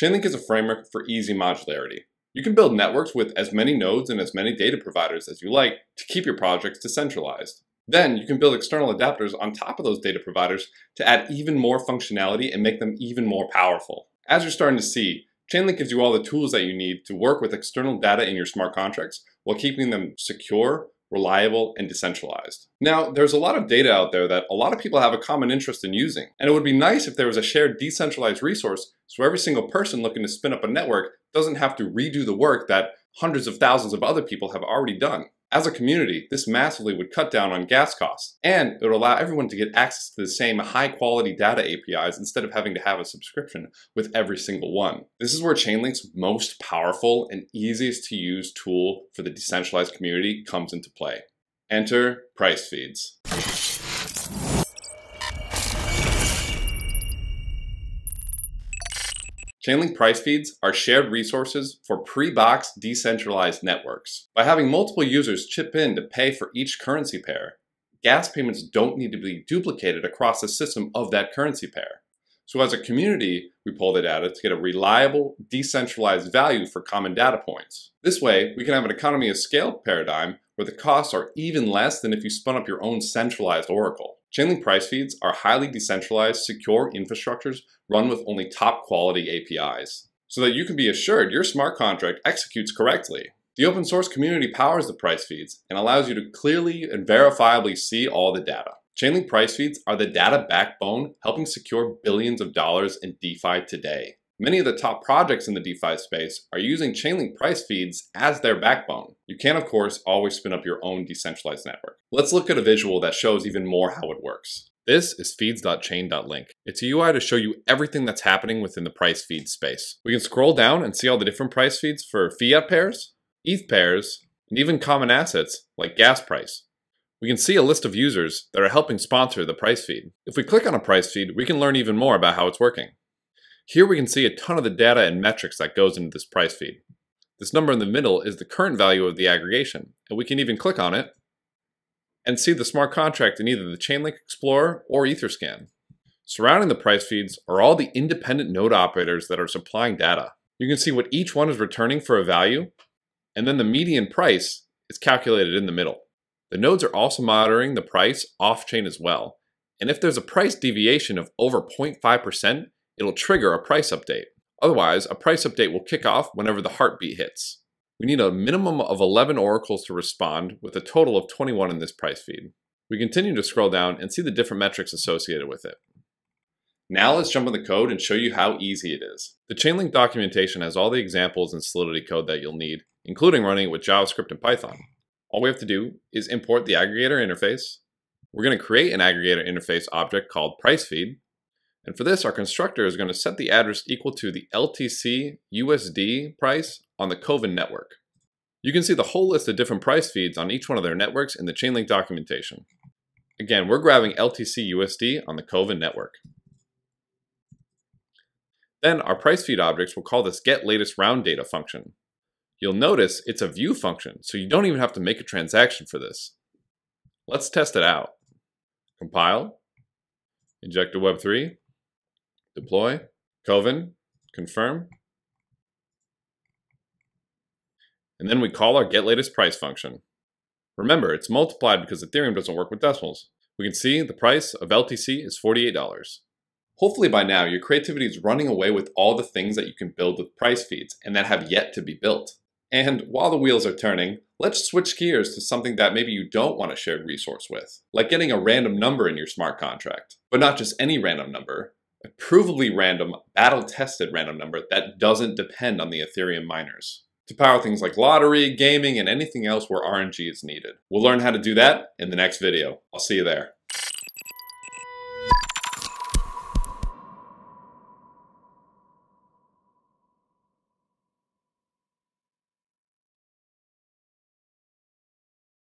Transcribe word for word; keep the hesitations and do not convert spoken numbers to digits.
Chainlink is a framework for easy modularity. You can build networks with as many nodes and as many data providers as you like to keep your projects decentralized. Then you can build external adapters on top of those data providers to add even more functionality and make them even more powerful. As you're starting to see, Chainlink gives you all the tools that you need to work with external data in your smart contracts while keeping them secure, reliable, and decentralized. Now, there's a lot of data out there that a lot of people have a common interest in using, and it would be nice if there was a shared decentralized resource so every single person looking to spin up a network doesn't have to redo the work that hundreds of thousands of other people have already done. As a community, this massively would cut down on gas costs, and it would allow everyone to get access to the same high-quality data A P Is instead of having to have a subscription with every single one. This is where Chainlink's most powerful and easiest-to-use tool for the decentralized community comes into play. Enter price feeds. Chainlink price feeds are shared resources for pre-boxed decentralized networks. By having multiple users chip in to pay for each currency pair, gas payments don't need to be duplicated across the system of that currency pair. So as a community, we pull the data to get a reliable, decentralized value for common data points. This way, we can have an economy of scale paradigm where the costs are even less than if you spun up your own centralized Oracle. Chainlink price feeds are highly decentralized, secure infrastructures run with only top quality A P Is, so that you can be assured your smart contract executes correctly. The open source community powers the price feeds and allows you to clearly and verifiably see all the data. Chainlink price feeds are the data backbone helping secure billions of dollars in DeFi today. Many of the top projects in the DeFi space are using Chainlink price feeds as their backbone. You can, of course, always spin up your own decentralized network. Let's look at a visual that shows even more how it works. This is feeds dot chain dot link. It's a U I to show you everything that's happening within the price feed space. We can scroll down and see all the different price feeds for fiat pairs, E T H pairs, and even common assets like gas price. We can see a list of users that are helping sponsor the price feed. If we click on a price feed, we can learn even more about how it's working. Here we can see a ton of the data and metrics that goes into this price feed. This number in the middle is the current value of the aggregation, and we can even click on it and see the smart contract in either the Chainlink Explorer or Etherscan. Surrounding the price feeds are all the independent node operators that are supplying data. You can see what each one is returning for a value, and then the median price is calculated in the middle. The nodes are also monitoring the price off-chain as well, and if there's a price deviation of over zero point five percent, it'll trigger a price update. Otherwise, a price update will kick off whenever the heartbeat hits. We need a minimum of eleven oracles to respond, with a total of twenty-one in this price feed. We continue to scroll down and see the different metrics associated with it. Now let's jump in the code and show you how easy it is. The Chainlink documentation has all the examples and Solidity code that you'll need, including running it with JavaScript and Python. All we have to do is import the aggregator interface. We're going to create an aggregator interface object called price feed. And for this, our constructor is going to set the address equal to the L T C U S D price on the Kovan network. You can see the whole list of different price feeds on each one of their networks in the Chainlink documentation. Again, we're grabbing L T C U S D on the Kovan network. Then our price feed objects will call this getLatestRoundData function. You'll notice it's a view function, so you don't even have to make a transaction for this. Let's test it out. Compile, inject a web three, deploy, Kovan, confirm, and then we call our getLatestPrice function. Remember, it's multiplied because Ethereum doesn't work with decimals. We can see the price of L T C is forty-eight dollars. Hopefully by now, your creativity is running away with all the things that you can build with price feeds and that have yet to be built. And while the wheels are turning, let's switch gears to something that maybe you don't want a shared resource with, like getting a random number in your smart contract, but not just any random number, a provably random, battle-tested random number that doesn't depend on the Ethereum miners, to power things like lottery, gaming, and anything else where R N G is needed. We'll learn how to do that in the next video. I'll see you there.